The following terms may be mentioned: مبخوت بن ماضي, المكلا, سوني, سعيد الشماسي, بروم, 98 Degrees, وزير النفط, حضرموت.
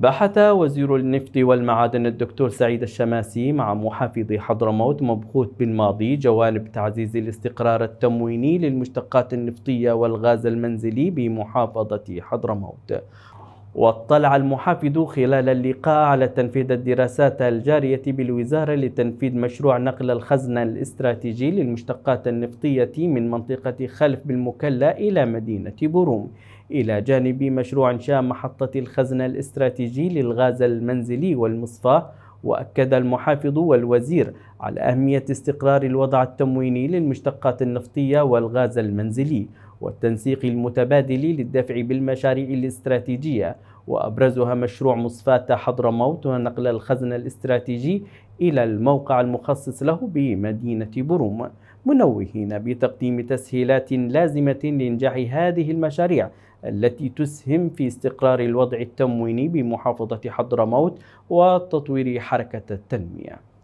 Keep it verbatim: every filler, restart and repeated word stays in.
بحث وزير النفط والمعادن الدكتور سعيد الشماسي مع محافظ حضرموت مبخوت بن ماضي جوانب تعزيز الاستقرار التمويني للمشتقات النفطية والغاز المنزلي بمحافظة حضرموت. واطلع المحافظ خلال اللقاء على تنفيذ الدراسات الجارية بالوزارة لتنفيذ مشروع نقل الخزن الاستراتيجي للمشتقات النفطية من منطقة خلف بالمكلا إلى مدينة بروم، إلى جانب مشروع إنشاء محطة الخزن الاستراتيجي للغاز المنزلي والمصفى. وأكد المحافظ والوزير على أهمية استقرار الوضع التمويني للمشتقات النفطية والغاز المنزلي والتنسيق المتبادل للدفع بالمشاريع الاستراتيجية، وأبرزها مشروع مصفاة حضرموت ونقل الخزن الاستراتيجي إلى الموقع المخصص له بمدينة بروم، منوهين بتقديم تسهيلات لازمة لإنجاح هذه المشاريع التي تسهم في استقرار الوضع التمويني بمحافظة حضرموت وتطوير حركة التنمية.